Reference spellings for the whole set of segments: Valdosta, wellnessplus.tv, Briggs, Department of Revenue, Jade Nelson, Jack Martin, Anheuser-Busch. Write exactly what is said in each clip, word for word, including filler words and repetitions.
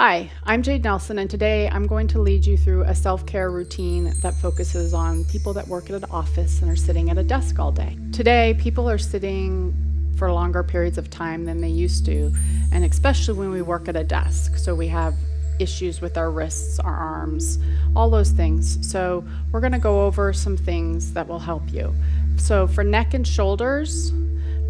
Hi, I'm Jade Nelson, and today I'm going to lead you through a self-care routine that focuses on people that work at an office and are sitting at a desk all day. Today, people are sitting for longer periods of time than they used to, and especially when we work at a desk. So we have issues with our wrists, our arms, all those things. So we're going to go over some things that will help you. So for neck and shoulders,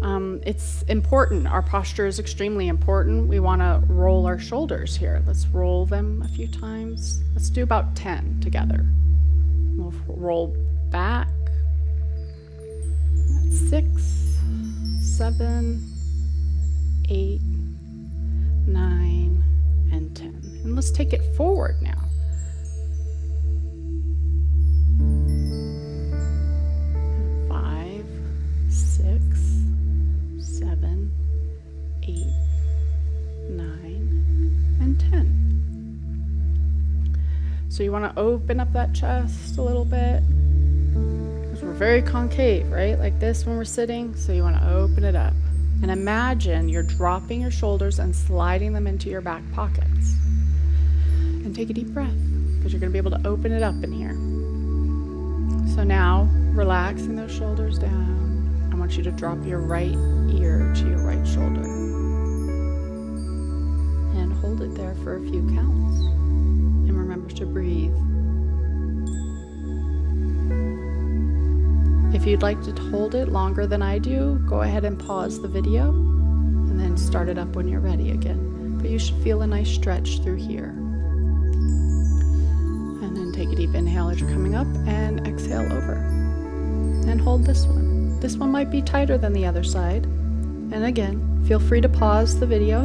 Um, it's important. Our posture is extremely important. We want to roll our shoulders here. Let's roll them a few times. Let's do about ten together. We'll roll back. That's six, seven, eight, nine, and ten. And let's take it forward now. Five, six, seven, eight, nine, and ten. So you want to open up that chest a little bit, because we're very concave, right? Like this when we're sitting. So you want to open it up. And imagine you're dropping your shoulders and sliding them into your back pockets. And take a deep breath, because you're going to be able to open it up in here. So now, relaxing those shoulders down. I want you to drop your right ear to your right shoulder and hold it there for a few counts, and remember to breathe. If you'd like to hold it longer than I do, go ahead and pause the video and then start it up when you're ready again, but you should feel a nice stretch through here. And then take a deep inhale as you're coming up, and exhale over, and hold this one. This one might be tighter than the other side. And again, feel free to pause the video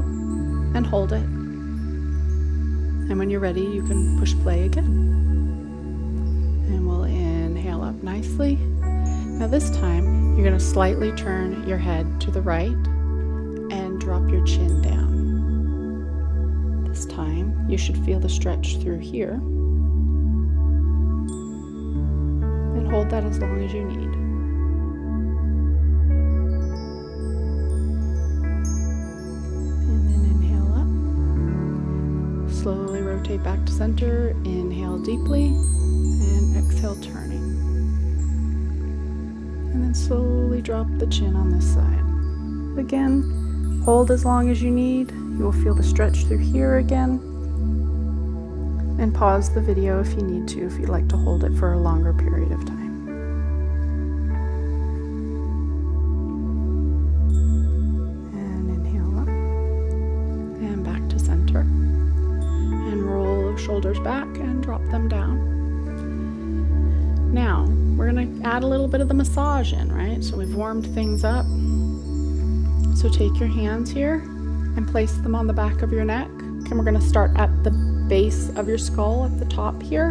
and hold it. And when you're ready, you can push play again. And we'll inhale up nicely. Now this time, you're going to slightly turn your head to the right and drop your chin down. This time, you should feel the stretch through here. And hold that as long as you need. Slowly rotate back to center, inhale deeply, and exhale turning. And then slowly drop the chin on this side. Again, hold as long as you need. You will feel the stretch through here again. And pause the video if you need to, if you'd like to hold it for a longer period of time. Shoulders back and drop them down. Now we're going to add a little bit of the massage in, right? So we've warmed things up. So take your hands here and place them on the back of your neck. And we're going to start at the base of your skull at the top here.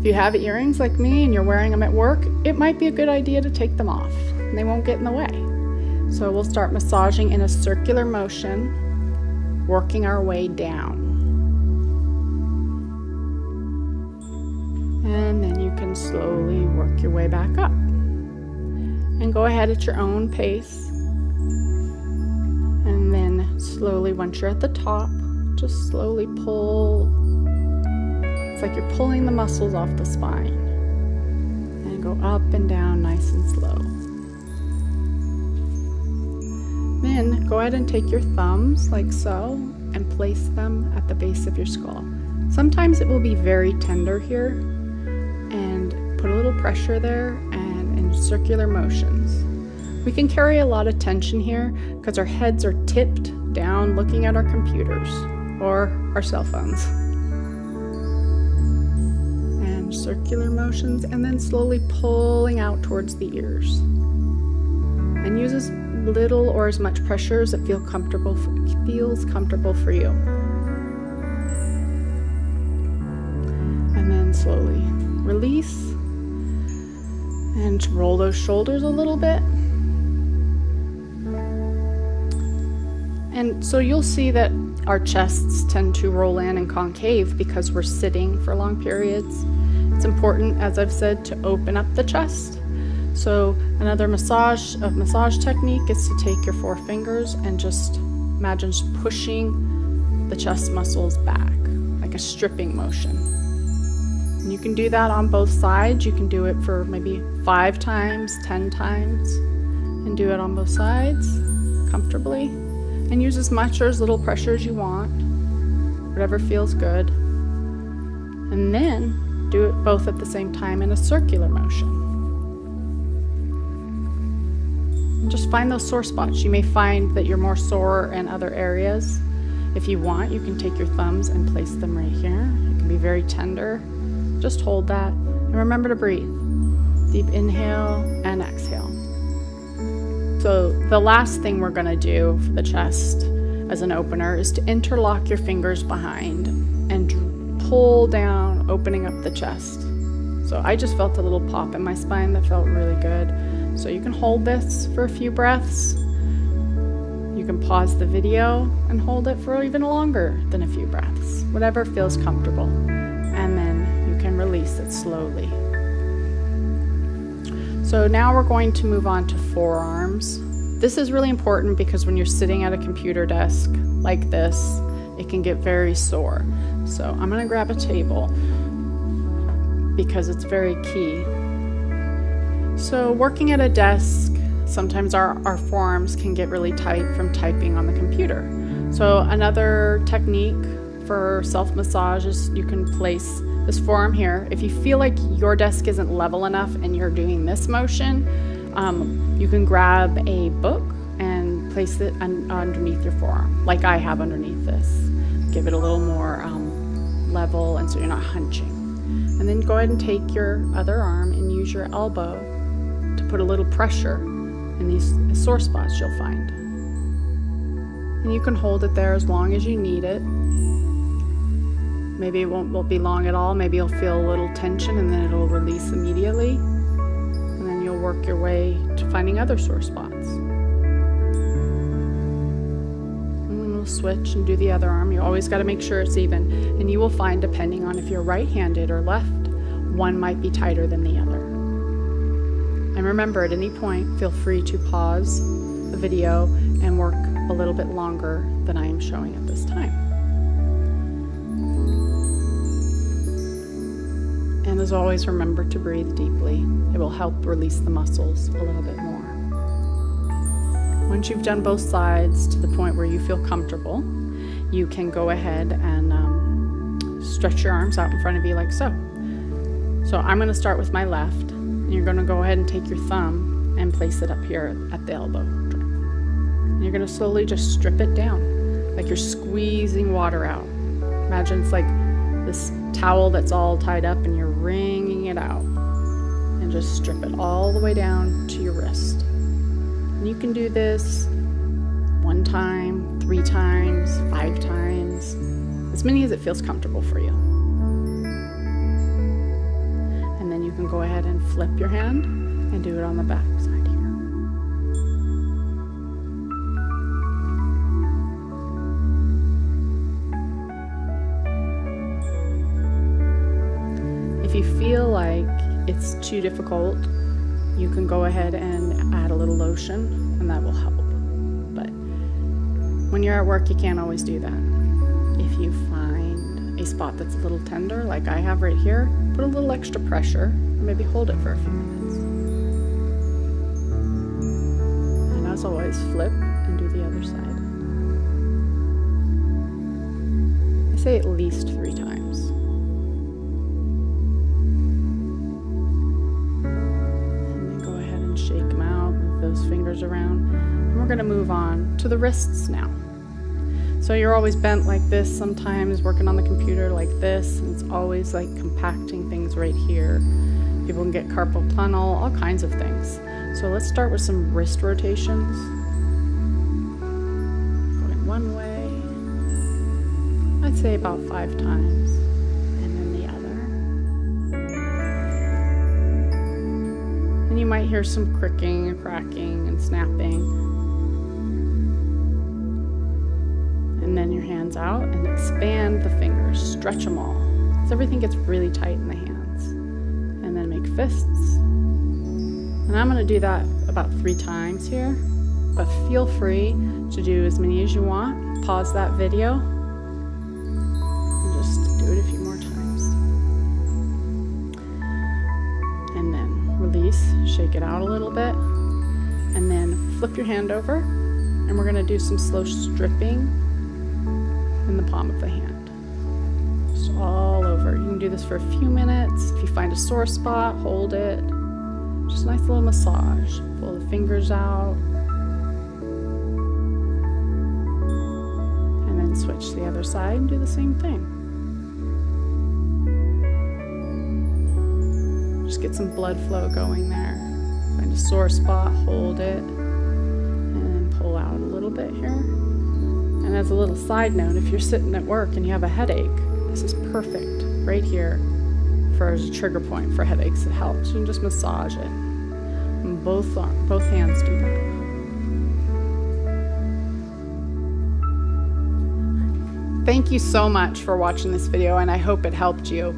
If you have earrings like me and you're wearing them at work, it might be a good idea to take them off. And they won't get in the way. So we'll start massaging in a circular motion, working our way down. And then you can slowly work your way back up. And go ahead at your own pace. And then slowly, once you're at the top, just slowly pull. It's like you're pulling the muscles off the spine. And go up and down nice and slow. Then go ahead and take your thumbs like so and place them at the base of your skull. Sometimes it will be very tender here. And put a little pressure there, and in circular motions. We can carry a lot of tension here because our heads are tipped down looking at our computers or our cell phones. And circular motions, and then slowly pulling out towards the ears. And use as little or as much pressure as it feel comfortable, feels comfortable for you. And then slowly release, and roll those shoulders a little bit. And so you'll see that our chests tend to roll in and concave because we're sitting for long periods. It's important, as I've said, to open up the chest. So another massage of massage technique is to take your four fingers and just imagine pushing the chest muscles back, like a stripping motion. And you can do that on both sides. You can do it for maybe five times, ten times, and do it on both sides comfortably. And use as much or as little pressure as you want, whatever feels good. And then do it both at the same time in a circular motion. Just find those sore spots. You may find that you're more sore in other areas. If you want, you can take your thumbs and place them right here. It can be very tender. Just hold that and remember to breathe. Deep inhale and exhale. So the last thing we're going to do for the chest as an opener is to interlock your fingers behind and pull down, opening up the chest. So I just felt a little pop in my spine that felt really good. So you can hold this for a few breaths. You can pause the video and hold it for even longer than a few breaths, whatever feels comfortable. And then you can release it slowly. So now we're going to move on to forearms. This is really important because when you're sitting at a computer desk like this, it can get very sore. So I'm gonna grab a table because it's very key. So working at a desk, sometimes our, our forearms can get really tight from typing on the computer. So another technique for self-massage is you can place this forearm here. If you feel like your desk isn't level enough and you're doing this motion, um, you can grab a book and place it un underneath your forearm, like I have underneath this. Give it a little more um, level, and so you're not hunching. And then go ahead and take your other arm and use your elbow to put a little pressure in these sore spots you'll find. And you can hold it there as long as you need it. Maybe it won't, won't be long at all. Maybe you'll feel a little tension and then it'll release immediately. And then you'll work your way to finding other sore spots. And then we'll switch and do the other arm. You always got to make sure it's even. And you will find, depending on if you're right-handed or left, one might be tighter than the other. And remember, at any point, feel free to pause the video and work a little bit longer than I am showing at this time. And as always, remember to breathe deeply. It will help release the muscles a little bit more. Once you've done both sides to the point where you feel comfortable, you can go ahead and um, stretch your arms out in front of you like so. So I'm going to start with my left. You're going to go ahead and take your thumb and place it up here at the elbow. And you're going to slowly just strip it down, like you're squeezing water out. Imagine it's like this towel that's all tied up and you're wringing it out. And just strip it all the way down to your wrist. And you can do this one time, three times, five times, as many as it feels comfortable for you. And go ahead and flip your hand and do it on the back side here. If you feel like it's too difficult, you can go ahead and add a little lotion and that will help. But when you're at work, you can't always do that. If you find a spot that's a little tender, like I have right here, put a little extra pressure and maybe hold it for a few minutes. And as always, flip and do the other side. I say at least three times. And then go ahead and shake them out, move those fingers around. And we're going to move on to the wrists now. So you're always bent like this sometimes, working on the computer like this, and it's always like compacting things right here. People can get carpal tunnel, all kinds of things. So let's start with some wrist rotations. Going one way, I'd say about five times, and then the other. And you might hear some cricking and cracking and snapping. And then your hands out and expand the fingers, stretch them all. So everything gets really tight in the hands. And then make fists. And I'm going to do that about three times here, but feel free to do as many as you want. Pause that video shake it out a little bit, and then flip your hand over, and we're going to do some slow stripping in the palm of the hand, just all over. You can do this for a few minutes. If you find a sore spot, hold it. Just a nice little massage. Pull the fingers out, and then switch to the other side and do the same thing. Just get some blood flow going there. Find a sore spot, hold it, and pull out a little bit here. And as a little side note, if you're sitting at work and you have a headache, this is perfect right here for as a trigger point for headaches. It helps. You can just massage it. And both, both hands do that. Thank you so much for watching this video, and I hope it helped you.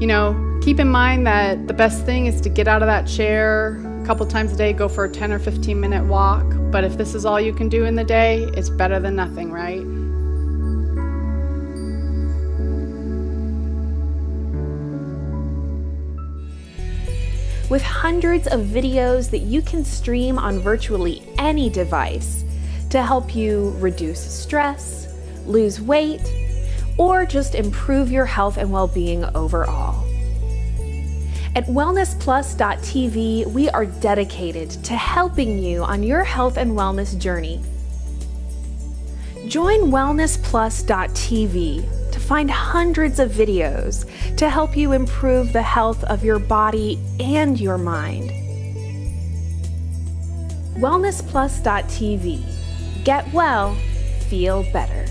You know, keep in mind that the best thing is to get out of that chair a couple times a day, go for a ten or fifteen minute walk. But if this is all you can do in the day, it's better than nothing, right? With hundreds of videos that you can stream on virtually any device to help you reduce stress, lose weight, or just improve your health and well-being overall. At wellness plus dot t v, we are dedicated to helping you on your health and wellness journey. Join wellness plus dot t v to find hundreds of videos to help you improve the health of your body and your mind. wellness plus dot t v. Get well, feel better.